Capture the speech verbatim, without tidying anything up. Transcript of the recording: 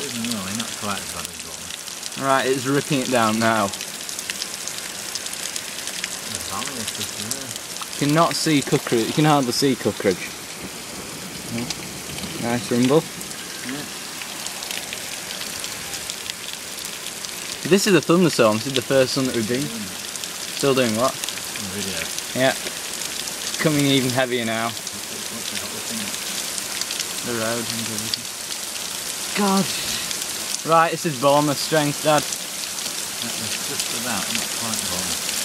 Isn't really not quite as bad as one. Right, it's ripping it down now. The valley is just there. You cannot see Cuckridge, you can hardly see Cuckridge. Oh, nice rumble. Yeah. This is a thunderstorm, this is the first one that we've been. Mm. Still doing what? Video. Yeah. Coming even heavier now. The road and everything. God! Right, this is Bournemouth strength, Dad. That was just about, not quite Bournemouth.